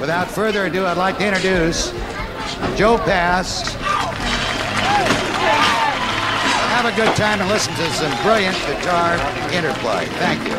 Without further ado, I'd like to introduce Joe Pass. Have a good time and listen to some brilliant guitar interplay. Thank you.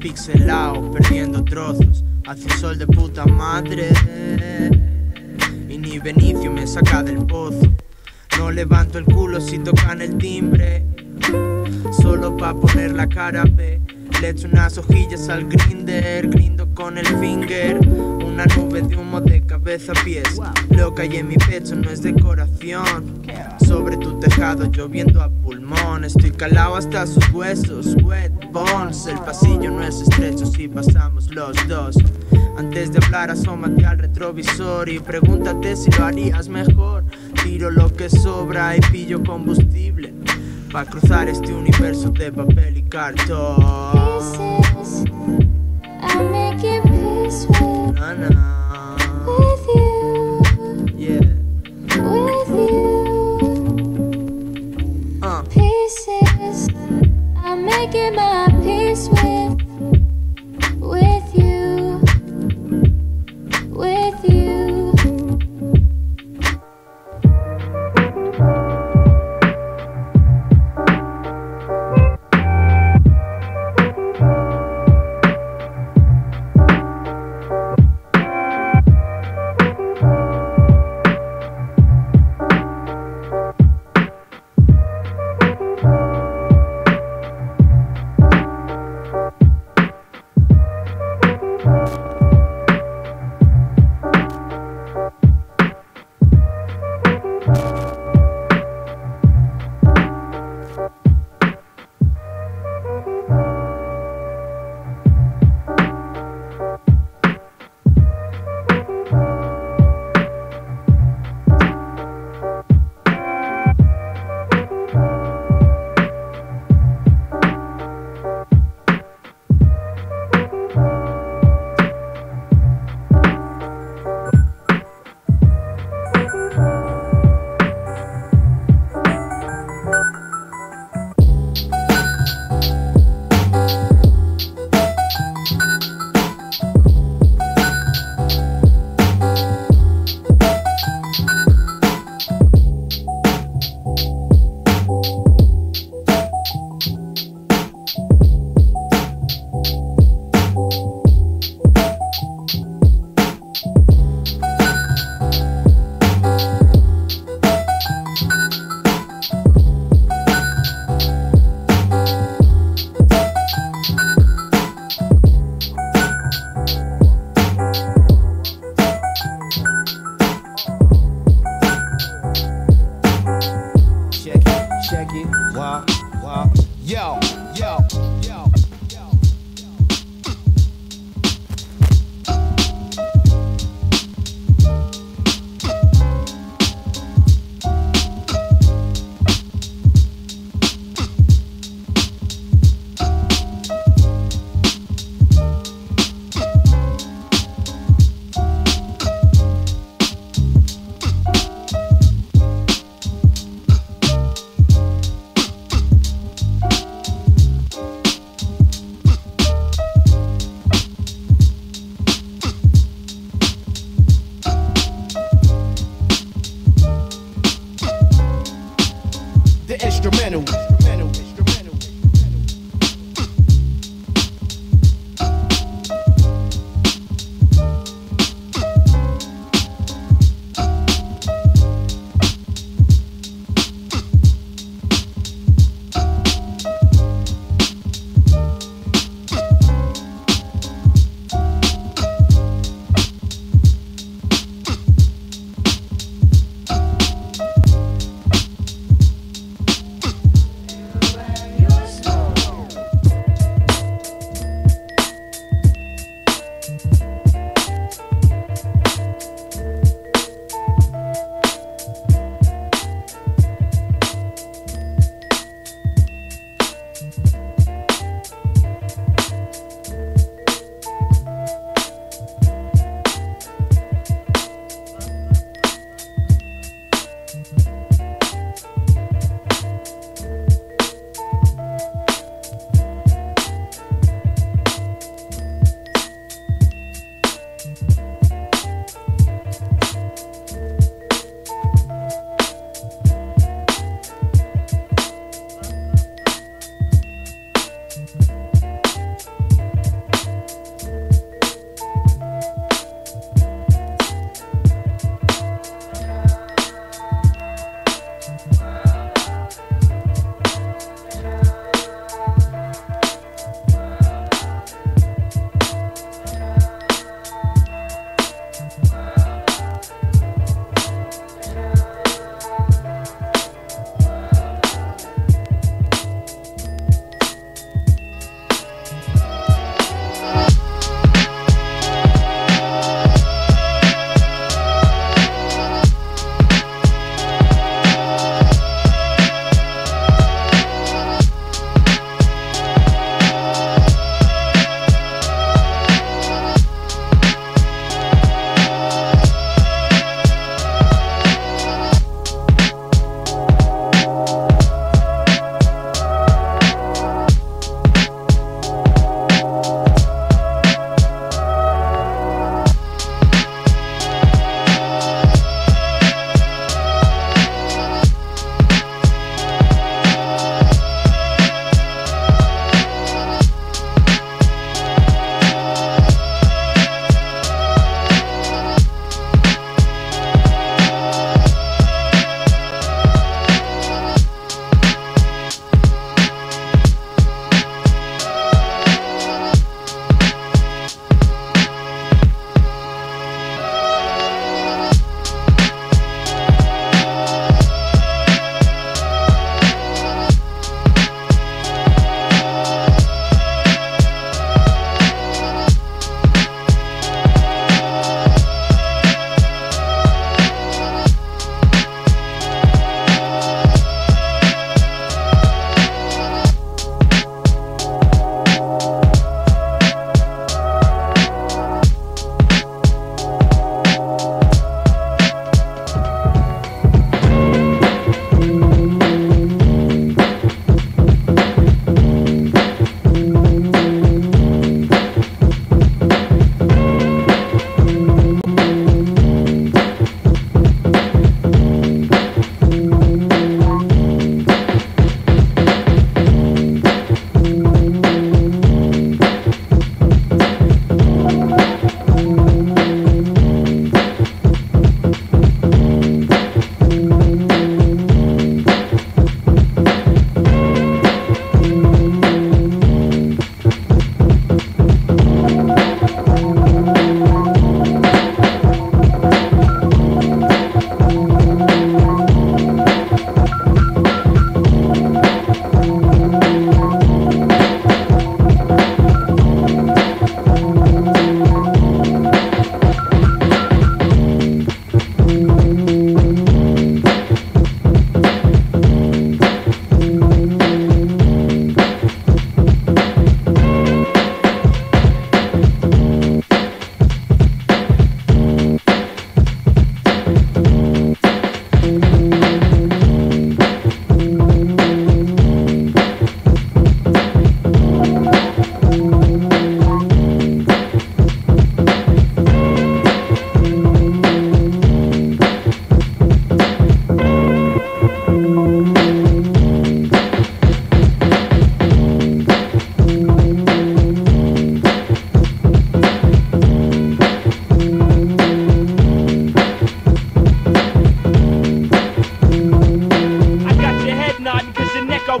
Pixelado, perdiendo trozos, hace un sol de puta madre y ni Benicio me saca del pozo. No levanto el culo si tocan el timbre, solo pa' poner la cara B. Le echo unas hojillas al grinder, grindo con el finger. Una nube de humo de cabeza a pies, lo que hay en mi pecho no es decoración. Sobre tu tejado lloviendo a pulmón, estoy calado hasta sus huesos, wet bones. El pasillo no es estrecho si pasamos los dos. Antes de hablar asómate al retrovisor y pregúntate si lo harías mejor. Tiro lo que sobra y pillo combustible pa' cruzar este universo de papel y cartón. Pieces, I make it peace with, with you, yeah, with you. Pieces, I make it my peace with you, with you.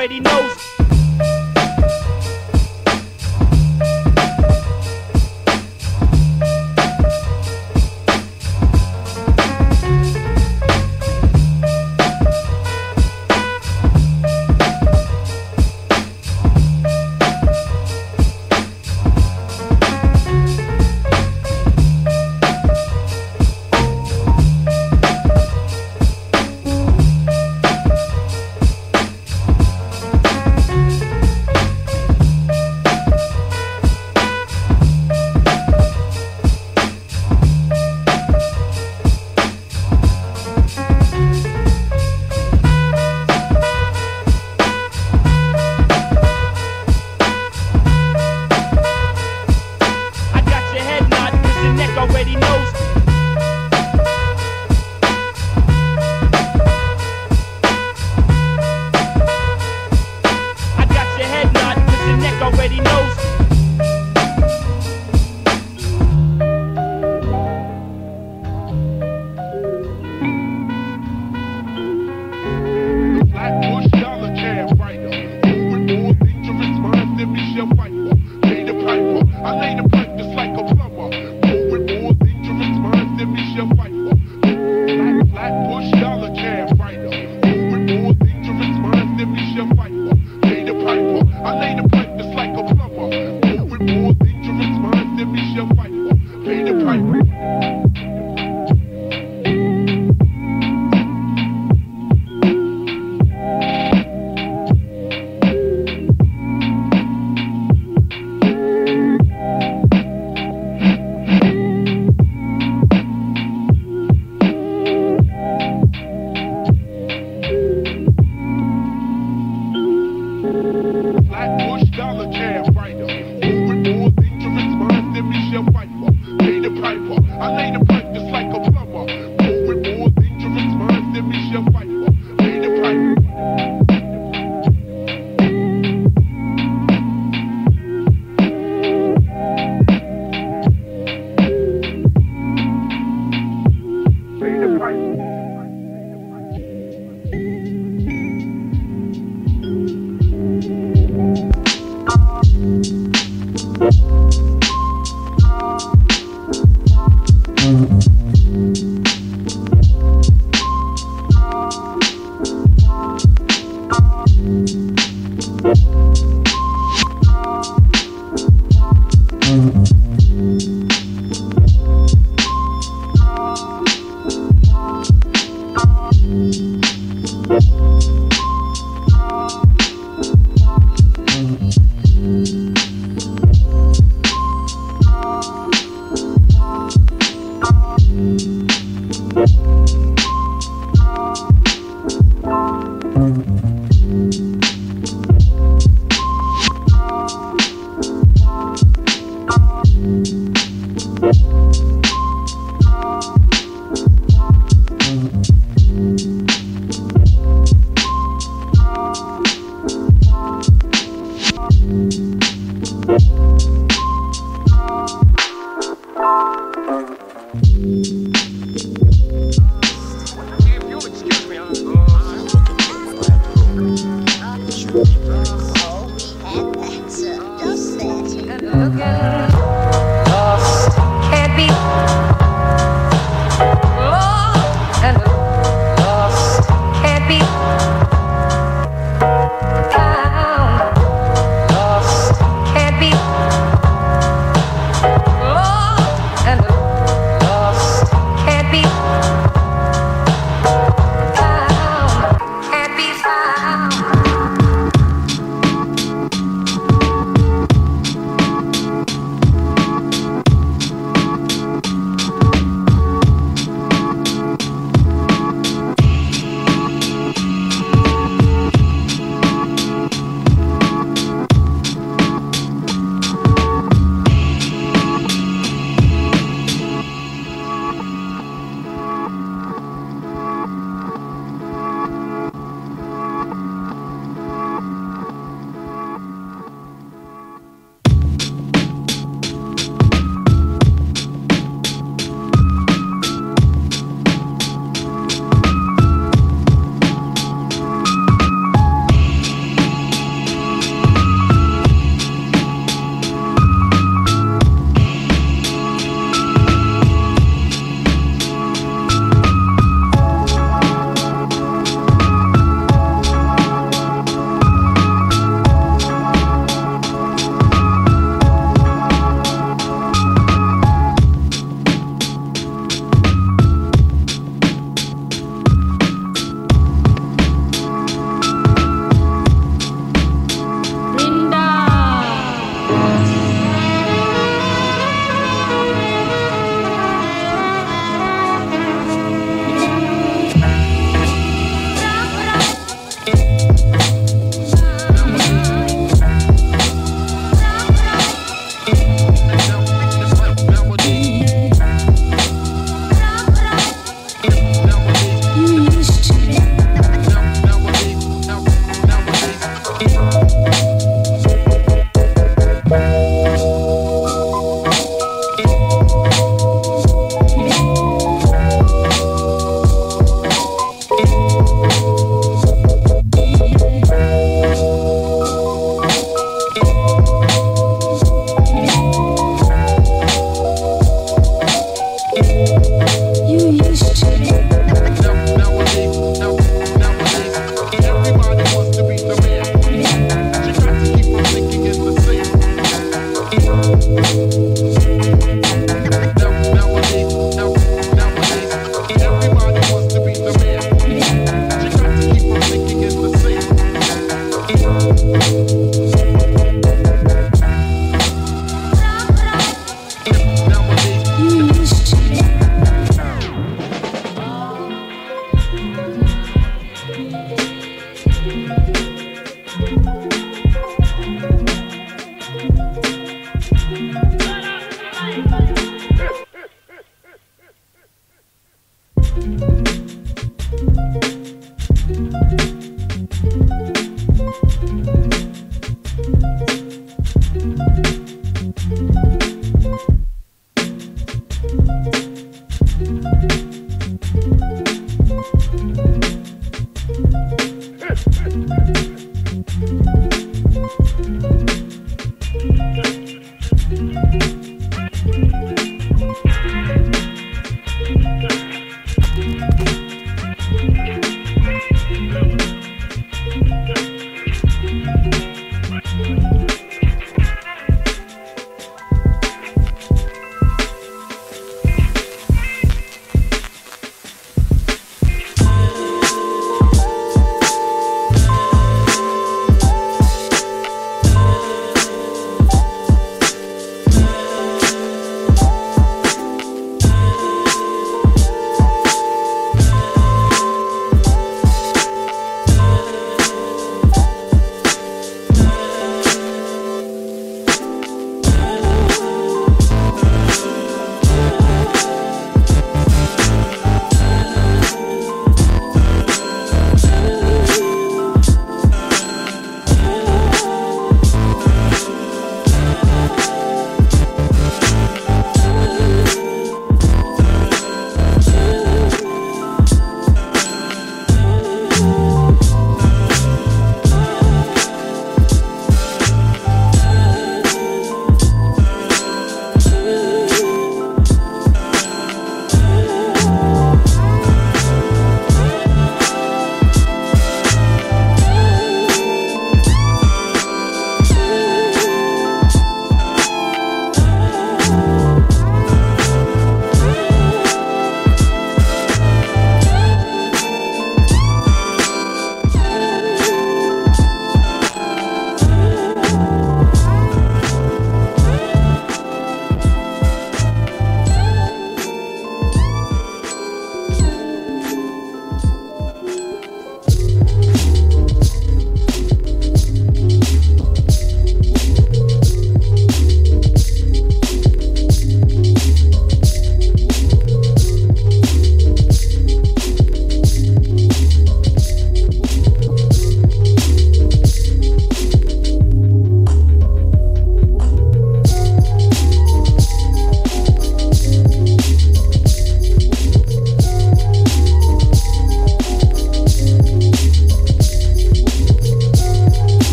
already knows.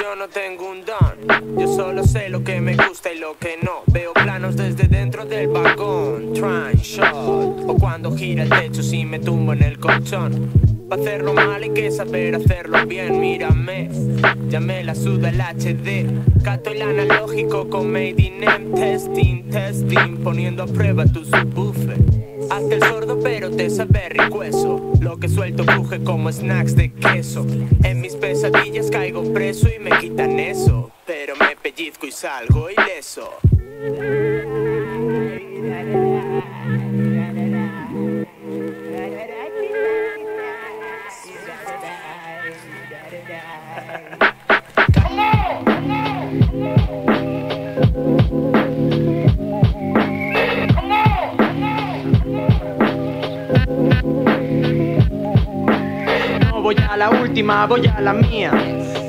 Yo no tengo un don, yo solo sé lo que me gusta y lo que no. Veo planos desde dentro del vagón, try shot, o cuando gira el techo si me tumbo en el colchón. Pa' hacerlo mal hay que saber hacerlo bien, mírame, ya me la suda el HD. Cato el analógico con Made in M, testing, testing, poniendo a prueba tu subwoofer. Hazte el sordo pero te sabe ricueso, lo que suelto cruje como snacks de queso. En mis pesadillas caigo preso y me quitan eso, pero me pellizco y salgo ileso. Voy a la última, voy a la mía.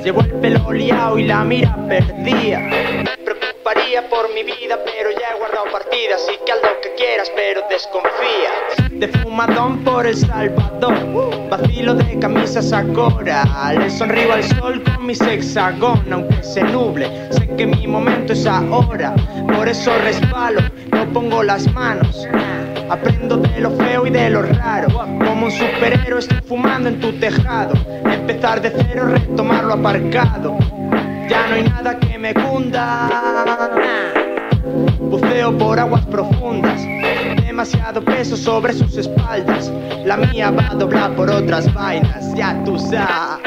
Llevo el pelo liao y la mira perdida. Me preocuparía por mi vida, pero ya he guardado partida. Así que haz lo que quieras, pero desconfía. De fumadón por El Salvador, vacilo de camisas agora. Le sonrío al sol con mis hexagón. Aunque se nuble, sé que mi momento es ahora. Por eso resbalo, no pongo las manos. Aprendo de lo feo y de lo raro. Como un superhéroe estoy fumando en tu tejado. Empezar de cero, retomar lo aparcado. Ya no hay nada que me cunda. Buceo por aguas profundas. Demasiado peso sobre sus espaldas. La mía va a doblar por otras vainas. Ya tú sabes.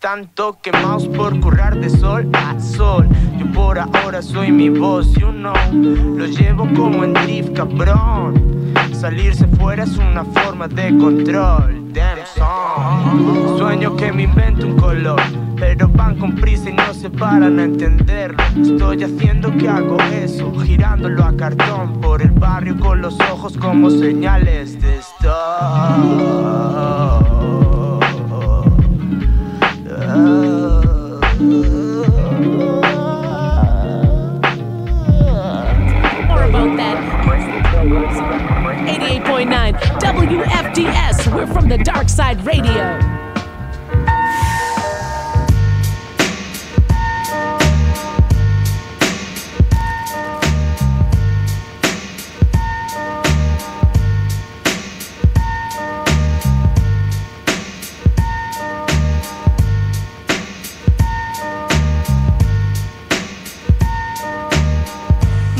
Tanto quemados por currar de sol a sol. Yo por ahora soy mi voz, you know. Lo llevo como en drift, cabrón. Salirse fuera es una forma de control. Damn song. Sueño que me invento un color, pero van con prisa y no se paran a entenderlo. Estoy haciendo que hago eso, girándolo a cartón por el barrio con los ojos como señales de stop. More about that. 88.9 WFDS. We're from the Dark Side Radio.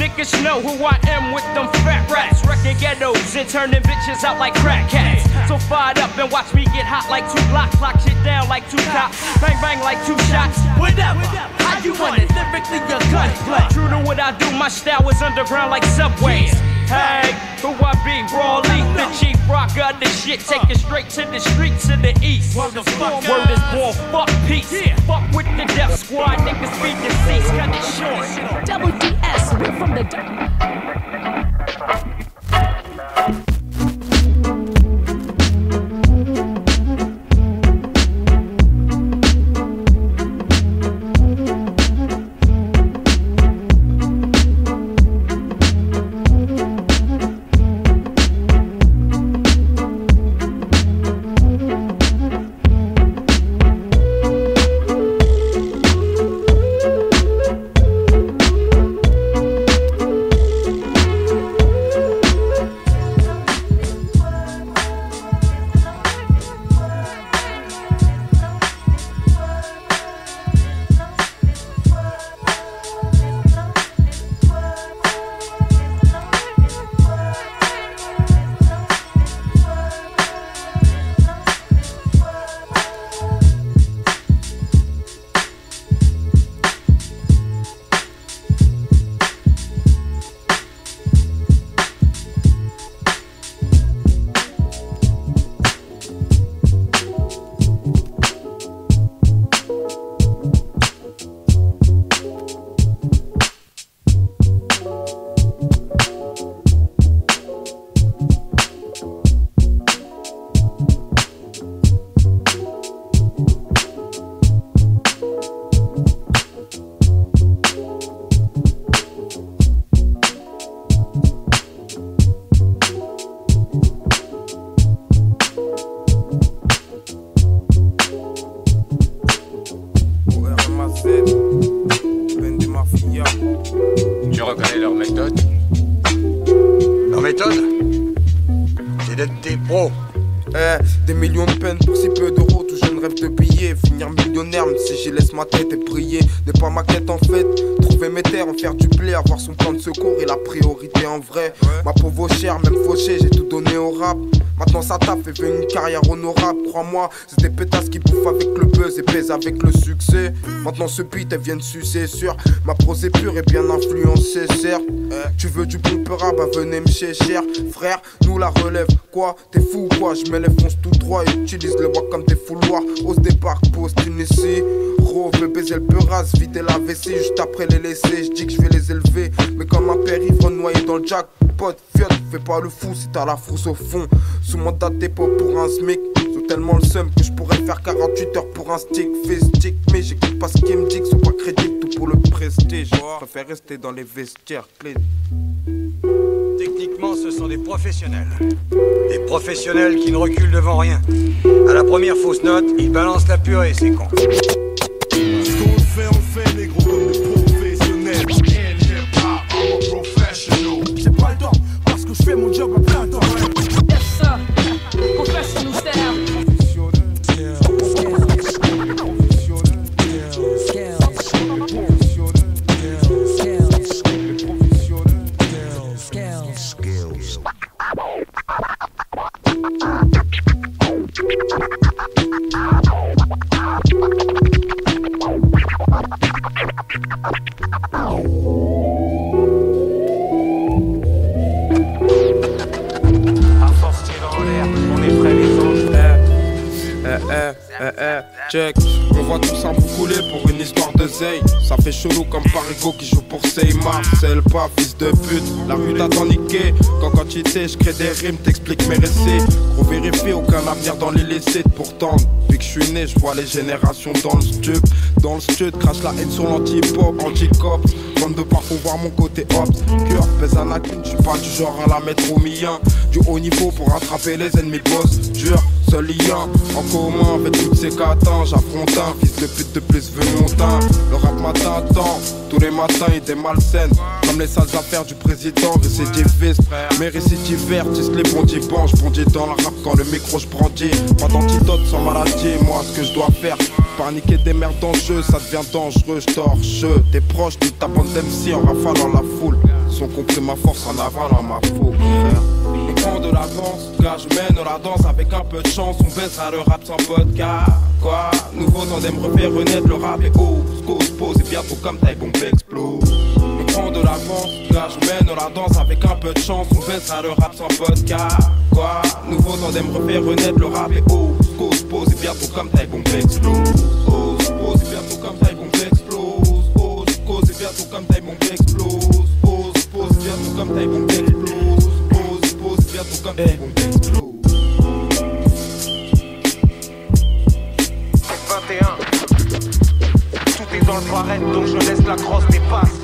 niggas know who I am with them fat rats. Wrecking ghettos and turning bitches out like crack cats. So fired up and watch me get hot like two blocks. Lock shit down like two cops. Bang bang like two shots. Whatever, how you want it? Lyrically your gun. True to what I do, my style is underground like subways. Hey, who I be, Raw Leaf, the chief rocker, the shit, take it straight to the streets in the east. Word is born, fuck peace, fuck with the Death Squad, niggas be deceased, cut it short. WDS, we're from the c'est des pétasses qui bouffent avec le buzz et pèsent avec le succès. Maintenant ce beat elles viennent sucer sûr. Ma prose est pure et bien influencée certes. Tu veux du pump rap, bah venez m'chéchère. Frère, nous la relève, quoi, t'es fou quoi. Je me lève, fonce tout droit, utilise le bois comme des fouloirs. Ose des parcs, pose une ici. Gros, veux baiser le peurasse, vider la vessie. Juste après les laisser, je dis que je vais les élever. Mais comme un périph' noyé dans le jackpot. Fiat, fais pas le fou si t'as la frousse au fond. Sous mandat de dépôt pour un smic. Tellement le seum que je pourrais faire 48 heures pour un stick, fais stick, mais j'écoute pas ce qu'ils me dit, que sont pas crédibles, tout pour le prestige. Je préfère rester dans les vestiaires clés. Techniquement, ce sont des professionnels. Des professionnels qui ne reculent devant rien. À la première fausse note, ils balancent la purée, c'est con. Ce qu'on fait, on fait, les gros comme des professionnels. And hip hop, I'm a professional. J'ai pas le temps, parce que je fais mon job à plein temps. Yes, sir. Professional style. Check, on voit tout ça couler pour une histoire de zeille. Ça fait chelou comme Parigo qui joue pour Seymar. C'est le pas, fils de pute, la rue t'a tant niqué. Qu'en quantité, je crée des rimes, t'explique mes récits. Gros vérifie, aucun avenir dans l'illicite. Pourtant, depuis que je suis né, je vois les générations dans le stup. Dans le stud, crache la haine sur l'anti-pop, anti-cop. Bande de parfum, voir mon côté hops. Cœur, pèse un lacune, tu parles du genre à la mettre au mien. Du haut niveau pour attraper les ennemis boss. Dur, seul lien, en commun avec toutes ces catins. J'affronte un fils de pute de plus venu mon teint. Le rap matin attend, tous les matins il des malsaines. Comme les sales affaires du président, récidiviste. Mes récidivertistes, les bondis bancs. J'bondis dans le rap quand le micro j'brandis. Pas d'antidote sans maladie, moi ce que je dois faire. Paniquer des merdes en jeu, ça devient dangereux, j'torche. Tes proches, toute ta bande d'MC en rafale dans la foule. Ils ont compris ma force en avant dans ma faute. On prend de l'avance, car je mène la danse. Avec un peu de chance, on baissera le rap sans podcast. Quoi, nouveau tandem refait renaître le rap et oh, cause, pose et bientôt comme taille bombe explose. On prend de l'avance, car je mène la danse. Avec un peu de chance, on baissera le rap sans podcast. Quoi, nouveau tandem refait renaître le rap et oh, cause, pose et bientôt comme taille bombe explose. Oh, pose et bientôt comme taille bombe explose. Oh, cause et bientôt comme taille bombe explose. Comme taille bombe explose, pose, pose, bientôt comme taille bombe explose. 21, tout est dans le barème, donc je laisse la crosse des passes.